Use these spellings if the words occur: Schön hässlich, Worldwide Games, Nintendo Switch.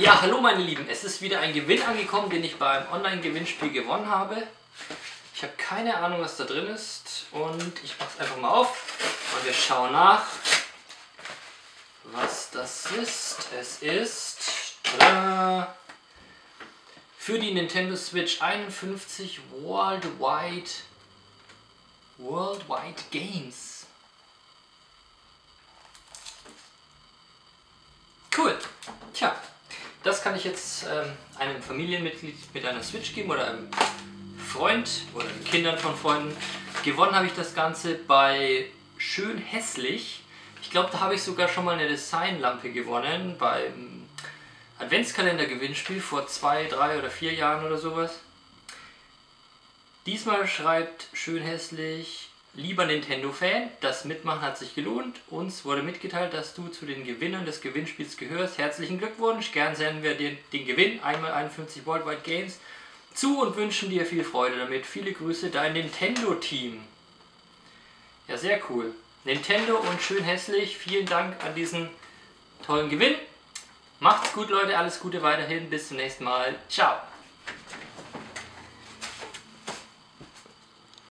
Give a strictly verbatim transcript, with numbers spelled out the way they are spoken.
Ja, hallo meine Lieben, es ist wieder ein Gewinn angekommen, den ich beim Online-Gewinnspiel gewonnen habe. Ich habe keine Ahnung, was da drin ist und ich mache es einfach mal auf und wir schauen nach, was das ist. Es ist tada, für die Nintendo Switch einundfünfzig Worldwide, Worldwide Games. Cool, tja. Das kann ich jetzt ähm, einem Familienmitglied mit einer Switch geben oder einem Freund oder den Kindern von Freunden. Gewonnen habe ich das Ganze bei Schön hässlich. Ich glaube, da habe ich sogar schon mal eine Designlampe gewonnen beim Adventskalender-Gewinnspiel vor zwei, drei oder vier Jahren oder sowas. Diesmal schreibt Schön hässlich: Lieber Nintendo-Fan, das Mitmachen hat sich gelohnt. Uns wurde mitgeteilt, dass du zu den Gewinnern des Gewinnspiels gehörst. Herzlichen Glückwunsch. Gern senden wir dir den Gewinn einmal einundfünfzig Worldwide Games zu und wünschen dir viel Freude damit. Viele Grüße, dein Nintendo-Team. Ja, sehr cool. Nintendo und Schön hässlich, vielen Dank an diesen tollen Gewinn. Macht's gut, Leute. Alles Gute weiterhin. Bis zum nächsten Mal. Ciao.